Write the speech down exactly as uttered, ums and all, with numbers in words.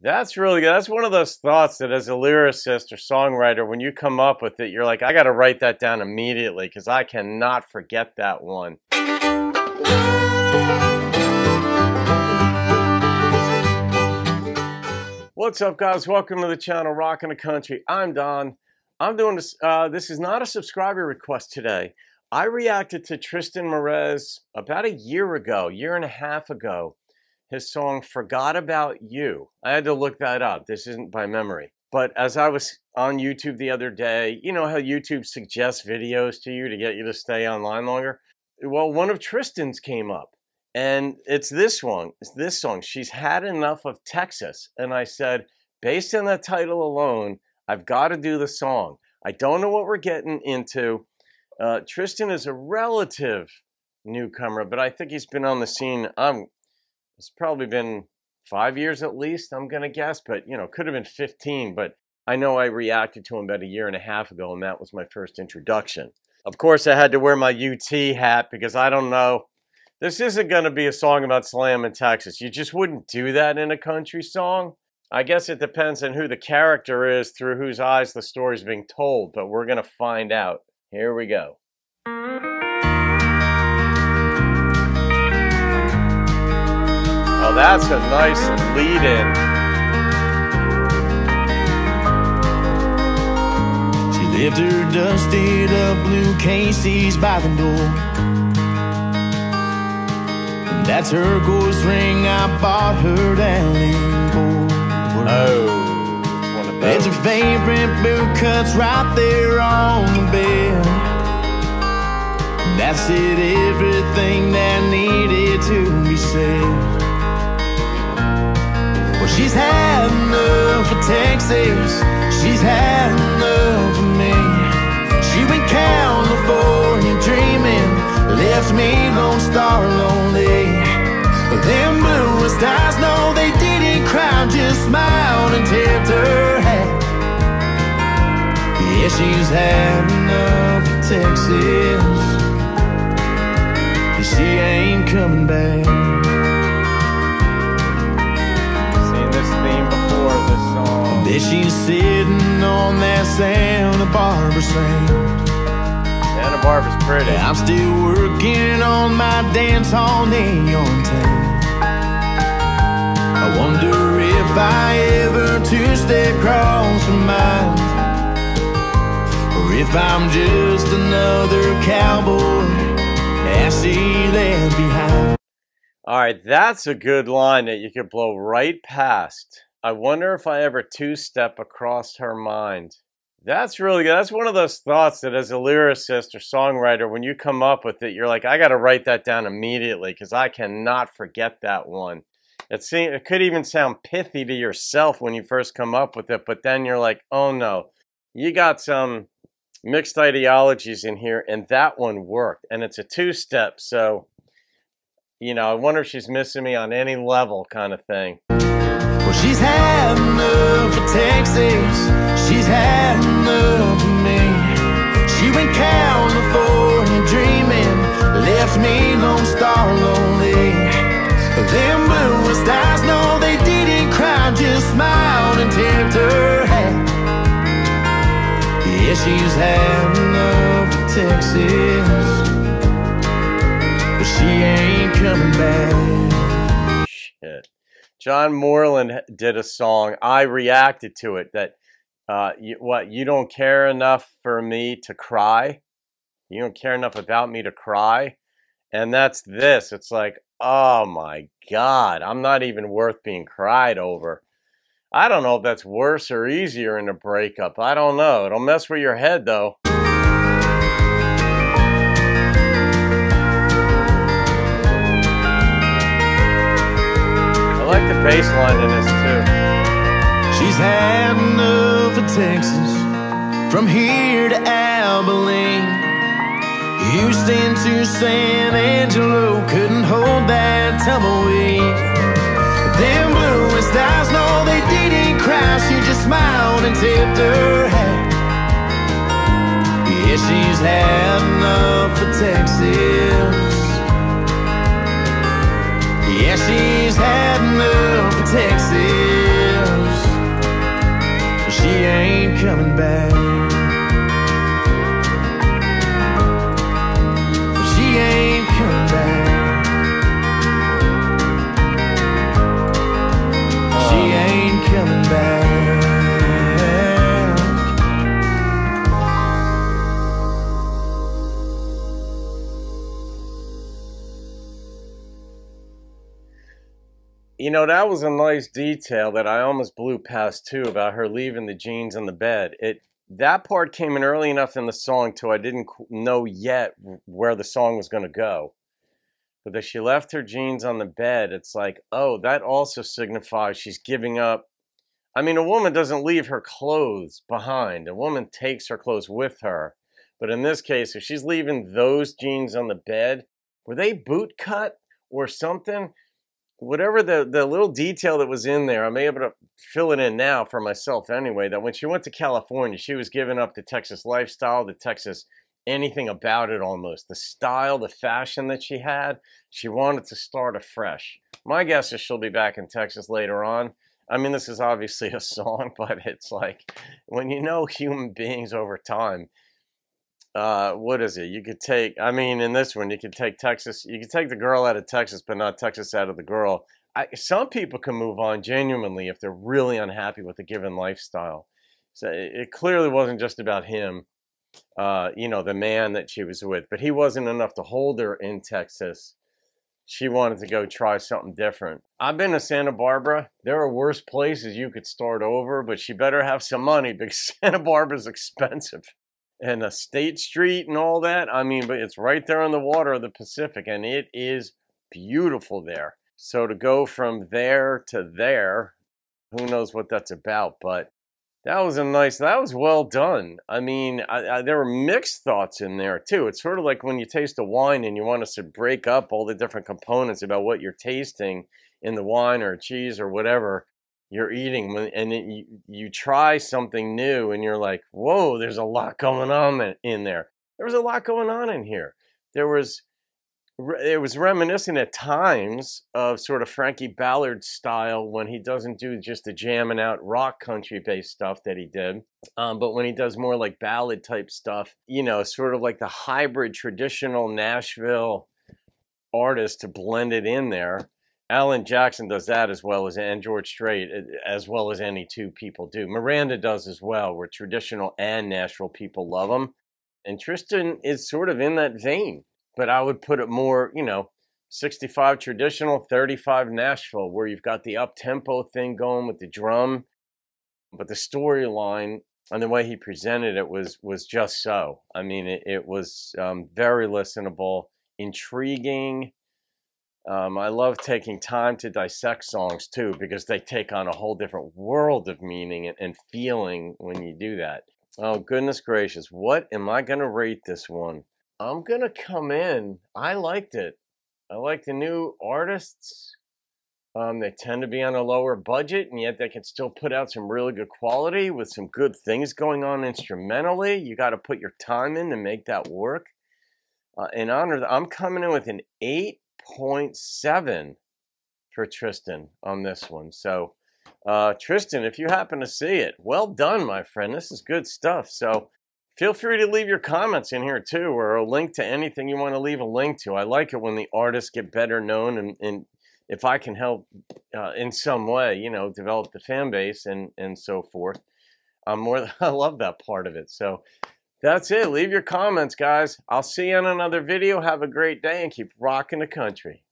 That's really good. That's one of those thoughts that as a lyricist or songwriter, when you come up with it, you're like, I got to write that down immediately because I cannot forget that one. What's up, guys? Welcome to the channel, Rockin' the Country. I'm Don. I'm doing this. Uh, this is not a subscriber request today. I reacted to Triston Marez about a year ago, year and a half ago. His song, Forgot About You. I had to look that up. This isn't by memory. But as I was on YouTube the other day, you know how YouTube suggests videos to you to get you to stay online longer? Well, one of Triston's came up. And it's this one. It's this song, She's Had Enough of Texas. And I said, based on that title alone, I've got to do the song. I don't know what we're getting into. Uh, Triston is a relative newcomer, but I think he's been on the scene. I'm... It's probably been five years at least, I'm going to guess, but, you know, could have been fifteen, but I know I reacted to him about a year and a half ago, and that was my first introduction. Of course, I had to wear my U T hat because I don't know. This isn't going to be a song about slam in Texas. You just wouldn't do that in a country song. I guess it depends on who the character is through whose eyes the story's being told, but we're going to find out. Here we go. Oh, that's a nice lead-in. She lived her dusted up blue Casey's by the door. And that's her ghost ring I bought her down in Fort Worth. Oh, one of those. It's her favorite boot cuts right there on the bed. That's it, everything that needed to be said. She's had enough of Texas, she's had enough of me. She went California dreaming, left me Lone Star lonely. Them bluest eyes, no they didn't cry, just smiled and tipped her hat. Yeah, she's had enough of Texas, she ain't coming back. There she's sitting on that Santa Barbara sand. Santa Barbara's pretty. I'm still working on my dance all neon town. I wonder if I ever two-step cross her mind, or if I'm just another cowboy as she left behind. All right, that's a good line that you could blow right past. I wonder if I ever two-step across her mind. That's really good. That's one of those thoughts that as a lyricist or songwriter, when you come up with it, you're like, I got to write that down immediately because I cannot forget that one. It, seemed, it could even sound pithy to yourself when you first come up with it, but then you're like, oh no, you got some mixed ideologies in here, and that one worked, and it's a two-step, so, you know, I wonder if she's missing me on any level kind of thing. Well, she's had enough of Texas, she's had enough of me. She went California dreaming, left me Lone Star lonely. Them bluest eyes, no they didn't cry, just smiled and tipped her hat. Yeah, she's had enough of Texas, but she ain't coming back. Shit. John Moreland did a song, I reacted to it, that, uh, you, what, you don't care enough for me to cry? You don't care enough about me to cry? And that's this. It's like, oh my God, I'm not even worth being cried over. I don't know if that's worse or easier in a breakup. I don't know. It'll mess with your head, though. Bass line in this too. She's had enough of Texas, from here to Abilene, Houston to San Angelo, couldn't hold that tumbleweed. Them bluest eyes, no they didn't cry, she just smiled and tipped her hat. Yeah, she's had enough of Texas. Yeah, she's had enough of Texas. You know, that was a nice detail that I almost blew past too, about her leaving the jeans on the bed. It that part came in early enough in the song till I didn't know yet where the song was going to go. But that she left her jeans on the bed, it's like, oh, that also signifies she's giving up. I mean, a woman doesn't leave her clothes behind. A woman takes her clothes with her. But in this case, if she's leaving those jeans on the bed, were they boot cut or something? Whatever the, the little detail that was in there, I'm able to fill it in now for myself anyway, that when she went to California, she was giving up the Texas lifestyle, the Texas anything about it almost. The style, the fashion that she had, she wanted to start afresh. My guess is she'll be back in Texas later on. I mean, this is obviously a song, but it's like, when you know human beings over time, Uh, what is it? You could take, I mean, in this one, you could take Texas, you could take the girl out of Texas, but not Texas out of the girl. I, some people can move on genuinely if they're really unhappy with a given lifestyle. So it, it clearly wasn't just about him, uh, you know, the man that she was with, but he wasn't enough to hold her in Texas. She wanted to go try something different. I've been to Santa Barbara. There are worse places you could start over, but she better have some money because Santa Barbara's expensive. And a State Street and all that. I mean, but it's right there on the water of the Pacific, and it is beautiful there. So to go from there to there, who knows what that's about? But that was a nice, that was well done. I mean, I, I, there were mixed thoughts in there too. It's sort of like when you taste a wine and you want us to break up all the different components about what you're tasting in the wine or cheese or whatever you're eating, and it, you, you try something new and you're like, whoa, there's a lot going on in there. There was a lot going on in here. There was, it was reminiscent at times of sort of Frankie Ballard style when he doesn't do just the jamming out rock country based stuff that he did. Um, but when he does more like ballad type stuff, you know, sort of like the hybrid traditional Nashville artist to blend it in there. Alan Jackson does that as well as, and George Strait, as well as any two people do. Miranda does as well, where traditional and Nashville people love them. And Triston is sort of in that vein, but I would put it more, you know, sixty-five traditional, thirty-five Nashville, where you've got the up-tempo thing going with the drum, but the storyline and the way he presented it was, was just so. I mean, it, it was um, very listenable, intriguing. Um, I love taking time to dissect songs too, because they take on a whole different world of meaning and, and feeling when you do that. Oh, goodness gracious. What am I going to rate this one? I'm going to come in. I liked it. I like the new artists. Um, they tend to be on a lower budget, and yet they can still put out some really good quality with some good things going on instrumentally. You got to put your time in to make that work. Uh, in honor, I'm coming in with an eight. point seven for Triston on this one. So uh Triston, if you happen to see it, well done, my friend. This is good stuff. So feel free to leave your comments in here too, or a link to anything you want to leave a link to. I like it when the artists get better known, and, and if I can help uh, in some way, you know, develop the fan base and and so forth, I'm more I love that part of it. So that's it. Leave your comments, guys. I'll see you on another video. Have a great day and keep rocking the country.